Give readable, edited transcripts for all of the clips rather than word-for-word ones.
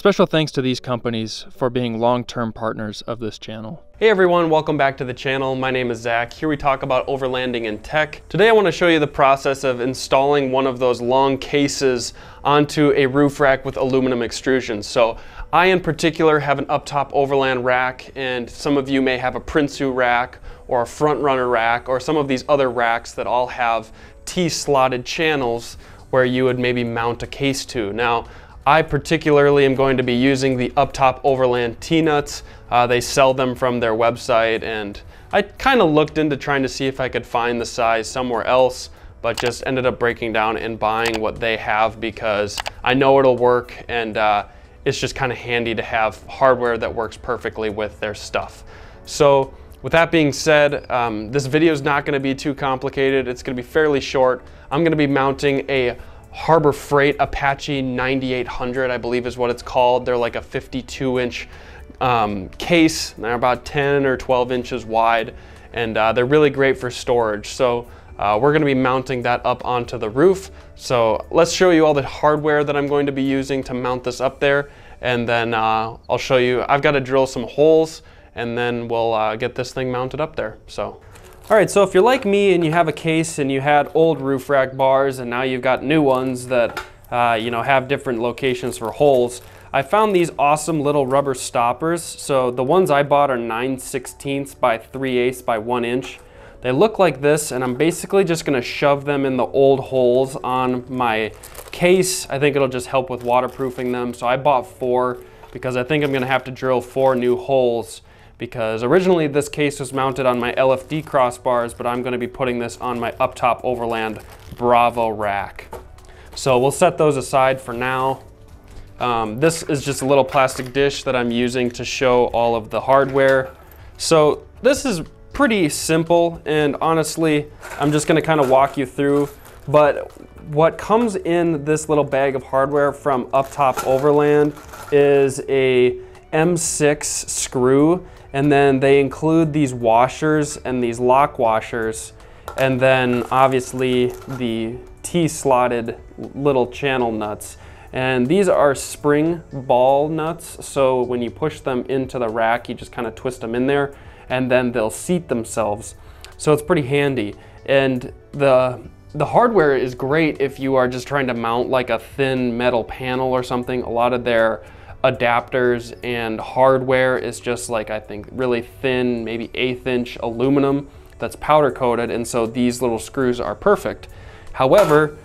Special thanks to these companies for being long-term partners of this channel. Hey everyone, welcome back to the channel. My name is Zach. Here we talk about overlanding and tech. Today I want to show you the process of installing one of those long cases onto a roof rack with aluminum extrusions. So I in particular have an UpTop Overland rack, and some of you may have a Prinsu rack or a Front Runner rack or some of these other racks that all have T-slotted channels where you would maybe mount a case to. Now, I particularly am going to be using the UpTop Overland T-nuts. They sell them from their website, and I kind of looked into trying to see if I could find the size somewhere else, but just ended up breaking down and buying what they have because I know it'll work, and it's just kind of handy to have hardware that works perfectly with their stuff. So with that being said, this video is not going to be too complicated. It's going to be fairly short. I'm going to be mounting a Harbor Freight Apache 9800, I believe is what it's called. They're like a 52-inch case. They're about 10 or 12 inches wide, and they're really great for storage. So we're going to be mounting that up onto the roof. So let's show you all the hardware that I'm going to be using to mount this up there, and then I'll show you. I've got to drill some holes, and then we'll get this thing mounted up there. So. All right, so if you're like me and you have a case and you had old roof rack bars and now you've got new ones that you know, have different locations for holes, I found these awesome little rubber stoppers. So the ones I bought are 9/16 by 3/8 by 1 inch. They look like this, and I'm basically just gonna shove them in the old holes on my case. I think it'll just help with waterproofing them. So I bought 4 because I think I'm gonna have to drill 4 new holes, because originally this case was mounted on my LFD crossbars, but I'm gonna be putting this on my UpTop Overland Bravo rack. So we'll set those aside for now. This is just a little plastic dish that I'm using to show all of the hardware. So this is pretty simple, and honestly, I'm just gonna kind of walk you through, but what comes in this little bag of hardware from UpTop Overland is a M6 screw, and then they include these washers and these lock washers, and then obviously the T-slotted little channel nuts. And these are spring ball nuts, so when you push them into the rack, you just kind of twist them in there, and then they'll seat themselves. So it's pretty handy. And the hardware is great if you are just trying to mount like a thin metal panel or something. A lot of their adapters and hardware is just like, I think, really thin, maybe 1/8 inch aluminum that's powder coated, and so these little screws are perfect. However,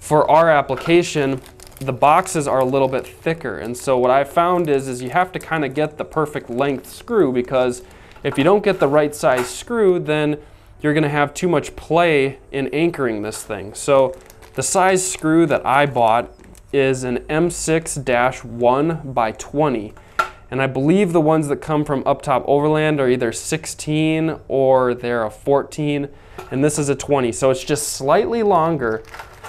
for our application, the boxes are a little bit thicker, and so what I found is you have to kind of get the perfect length screw, because if you don't get the right size screw, then you're gonna have too much play in anchoring this thing. So the size screw that I bought is an M6-1 by 20. And I believe the ones that come from UpTop Overland are either 16 or they're a 14, and this is a 20. So it's just slightly longer,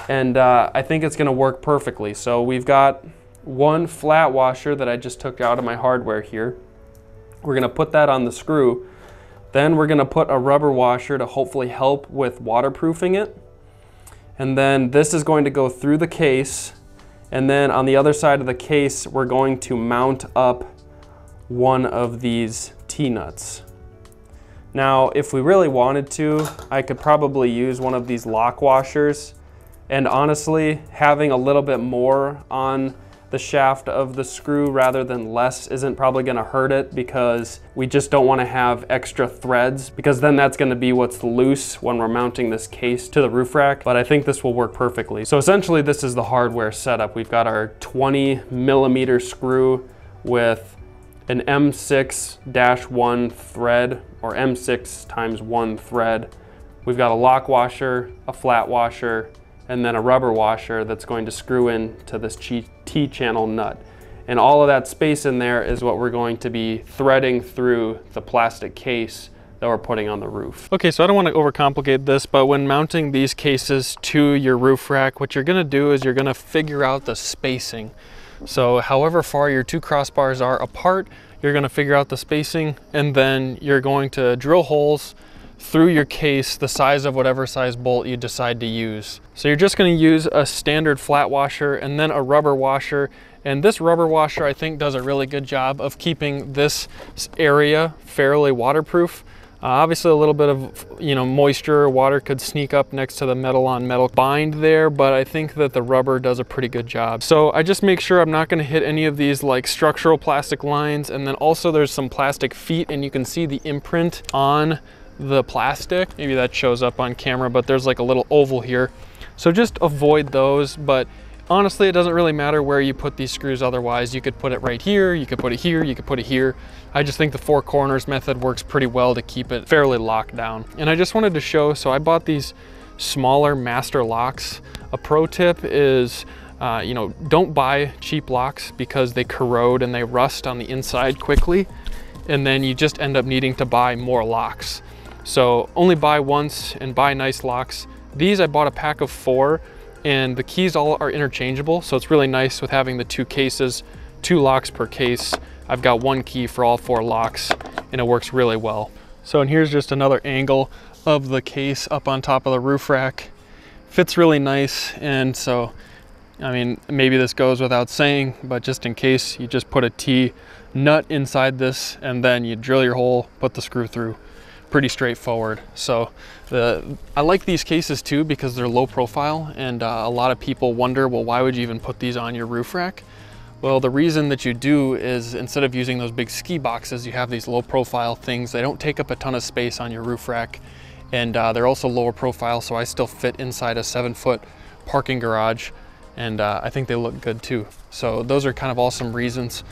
and I think it's gonna work perfectly. So we've got one flat washer that I just took out of my hardware here. We're gonna put that on the screw. Then we're gonna put a rubber washer to hopefully help with waterproofing it. And then this is going to go through the case, and then on the other side of the case, we're going to mount up one of these T-nuts. Now, if we really wanted to, I could probably use one of these lock washers. And honestly, having a little bit more on the shaft of the screw rather than less isn't probably gonna hurt it, because we just don't wanna have extra threads, because then that's gonna be what's loose when we're mounting this case to the roof rack. But I think this will work perfectly. So essentially this is the hardware setup. We've got our 20mm screw with an M6-1 thread, or M6 × 1 thread. We've got a lock washer, a flat washer, and then a rubber washer that's going to screw in to this T-channel nut. And all of that space in there is what we're going to be threading through the plastic case that we're putting on the roof. Okay, so I don't want to overcomplicate this, but when mounting these cases to your roof rack, what you're gonna do is you're gonna figure out the spacing. So however far your 2 crossbars are apart, you're gonna figure out the spacing, and then you're going to drill holes through your case the size of whatever size bolt you decide to use. So you're just going to use a standard flat washer and then a rubber washer. And this rubber washer, I think, does a really good job of keeping this area fairly waterproof. Obviously a little bit of, you know, moisture or water could sneak up next to the metal on metal bind there, but I think that the rubber does a pretty good job. So I just make sure I'm not going to hit any of these like structural plastic lines. And then also there's some plastic feet and you can see the imprint on the plastic. Maybe that shows up on camera, but there's like a little oval here. So just avoid those, but honestly, it doesn't really matter where you put these screws otherwise. You could put it right here, you could put it here, you could put it here. I just think the four corners method works pretty well to keep it fairly locked down. And I just wanted to show, so I bought these smaller master locks. A pro tip is, you know, don't buy cheap locks because they corrode and they rust on the inside quickly. And then you just end up needing to buy more locks. So only buy once and buy nice locks. These, I bought a pack of 4. And the keys all are interchangeable. So it's really nice with having the two cases, 2 locks per case. I've got one key for all 4 locks and it works really well. So, and here's just another angle of the case up on top of the roof rack. Fits really nice. And so, I mean, maybe this goes without saying, but just in case, you just put a T-nut inside this and then you drill your hole, put the screw through. Pretty straightforward. So I like these cases too because they're low profile, and a lot of people wonder, well, why would you even put these on your roof rack? Well, the reason that you do is instead of using those big ski boxes, you have these low profile things. They don't take up a ton of space on your roof rack, and they're also lower profile, so I still fit inside a 7-foot parking garage, and I think they look good too. So those are kind of awesome reasons.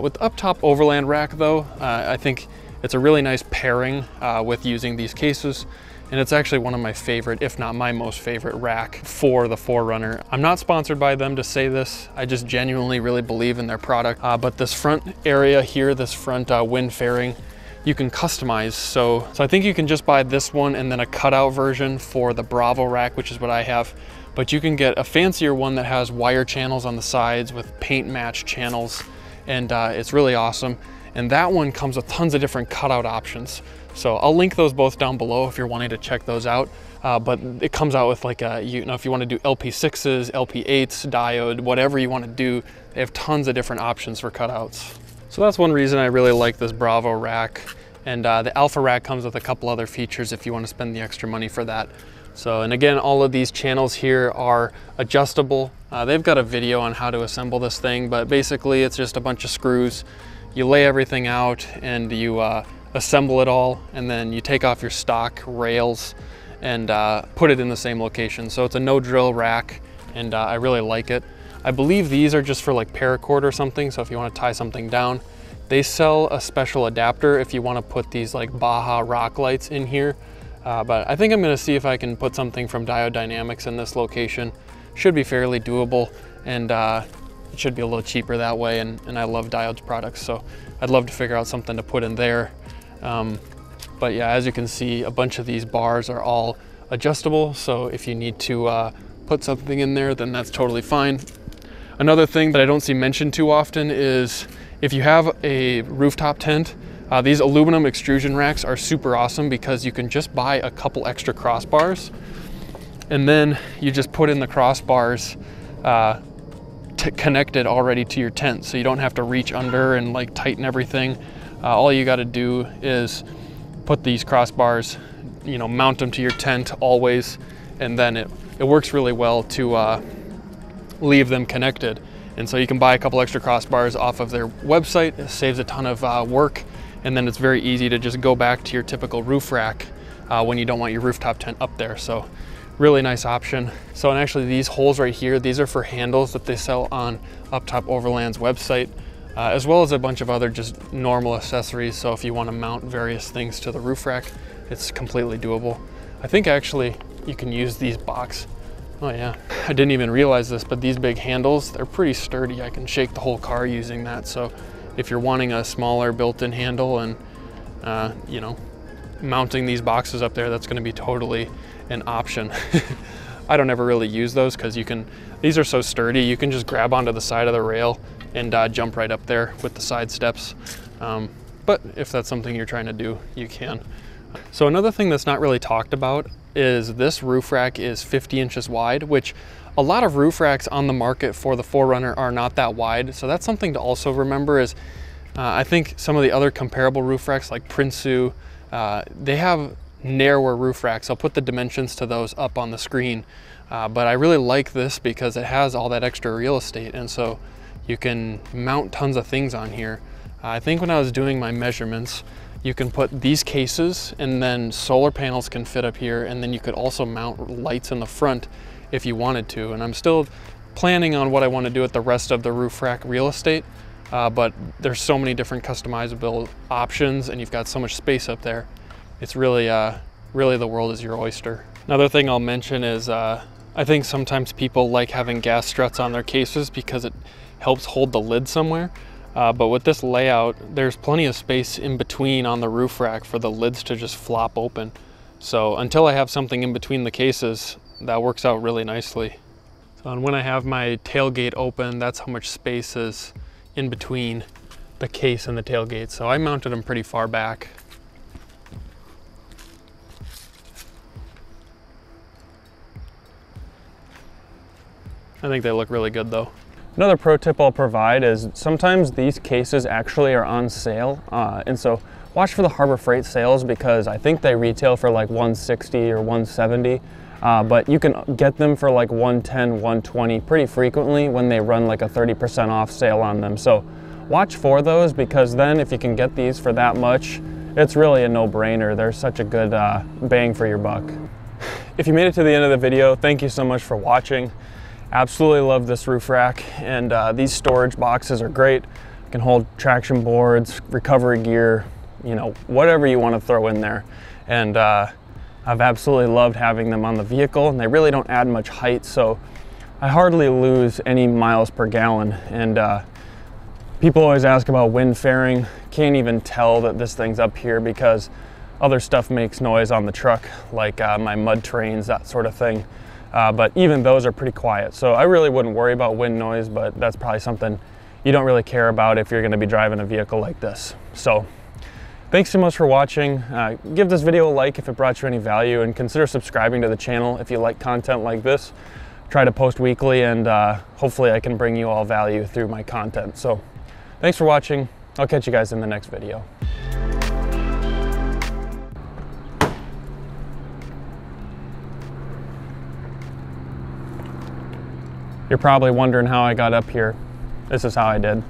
With UpTop Overland rack though, I think it's a really nice pairing with using these cases. And it's actually one of my favorite, if not my most favorite rack for the 4Runner. I'm not sponsored by them to say this. I just genuinely really believe in their product. But this front area here, this front wind fairing, you can customize. So I think you can just buy this one and then a cutout version for the Bravo rack, which is what I have. But you can get a fancier one that has wire channels on the sides with paint match channels. And it's really awesome. And that one comes with tons of different cutout options. So I'll link those both down below if you're wanting to check those out. But it comes out with like a, you know, if you want to do LP6s, LP8s, diode, whatever you want to do, they have tons of different options for cutouts. So that's one reason I really like this Bravo rack. And the Alpha rack comes with a couple other features if you want to spend the extra money for that. So, and again, all of these channels here are adjustable. They've got a video on how to assemble this thing, but basically it's just a bunch of screws. You lay everything out and you assemble it all, and then you take off your stock rails and put it in the same location. So it's a no drill rack, and I really like it. I believe these are just for like paracord or something. So if you want to tie something down, they sell a special adapter if you want to put these like Baja rock lights in here. But I think I'm going to see if I can put something from Diode Dynamics in this location. Should be fairly doable, and it should be a little cheaper that way, and I love Diode's products, so I'd love to figure out something to put in there. But yeah, as you can see, a bunch of these bars are all adjustable, so if you need to put something in there, then that's totally fine. Another thing that I don't see mentioned too often is if you have a rooftop tent, these aluminum extrusion racks are super awesome because you can just buy a couple extra crossbars, and then you just put in the crossbars connected already to your tent, so you don't have to reach under and like tighten everything. All you got to do is put these crossbars, you know, mount them to your tent always, and then it works really well to leave them connected. And so you can buy a couple extra crossbars off of their website. It saves a ton of work, and then it's very easy to just go back to your typical roof rack when you don't want your rooftop tent up there. So really nice option. So, and actually these holes right here, these are for handles that they sell on UpTop Overland's website, as well as a bunch of other just normal accessories. So if you want to mount various things to the roof rack, it's completely doable. I think actually you can use these box. Oh yeah, I didn't even realize this, but these big handles, they're pretty sturdy. I can shake the whole car using that. So if you're wanting a smaller built-in handle and, you know, mounting these boxes up there, that's going to be totally an option. I don't ever really use those because you can, these are so sturdy, you can just grab onto the side of the rail and jump right up there with the side steps. But if that's something you're trying to do, you can. So another thing that's not really talked about is this roof rack is 50 inches wide, which a lot of roof racks on the market for the 4Runner are not that wide. So that's something to also remember is I think some of the other comparable roof racks like Prinsu, they have narrower roof racks. I'll put the dimensions to those up on the screen. But I really like this because it has all that extra real estate. And so you can mount tons of things on here. I think when I was doing my measurements, you can put these cases and then solar panels can fit up here. And then you could also mount lights in the front if you wanted to. And I'm still planning on what I want to do with the rest of the roof rack real estate. But there's so many different customizable options and you've got so much space up there. It's really, really the world is your oyster. Another thing I'll mention is I think sometimes people like having gas struts on their cases because it helps hold the lid somewhere. But with this layout, there's plenty of space in between on the roof rack for the lids to just flop open. So until I have something in between the cases, that works out really nicely. So, and when I have my tailgate open, that's how much space is in between the case and the tailgate. So I mounted them pretty far back. I think they look really good though. Another pro tip I'll provide is sometimes these cases actually are on sale. And so watch for the Harbor Freight sales because I think they retail for like $160 or $170. But you can get them for like $110, $120 pretty frequently when they run like a 30% off sale on them. So watch for those because then if you can get these for that much, it's really a no-brainer. They're such a good bang for your buck. If you made it to the end of the video, thank you so much for watching. Absolutely love this roof rack and these storage boxes are great. You can hold traction boards, recovery gear, you know, whatever you want to throw in there. And I've absolutely loved having them on the vehicle and they really don't add much height. So I hardly lose any miles per gallon. And people always ask about wind fairing. Can't even tell that this thing's up here because other stuff makes noise on the truck, like my mud trains, that sort of thing. But even those are pretty quiet. So I really wouldn't worry about wind noise, but that's probably something you don't really care about if you're gonna be driving a vehicle like this. So thanks so much for watching. Give this video a like if it brought you any value and consider subscribing to the channel if you like content like this. Try to post weekly and hopefully I can bring you all value through my content. So thanks for watching. I'll catch you guys in the next video. You're probably wondering how I got up here. This is how I did.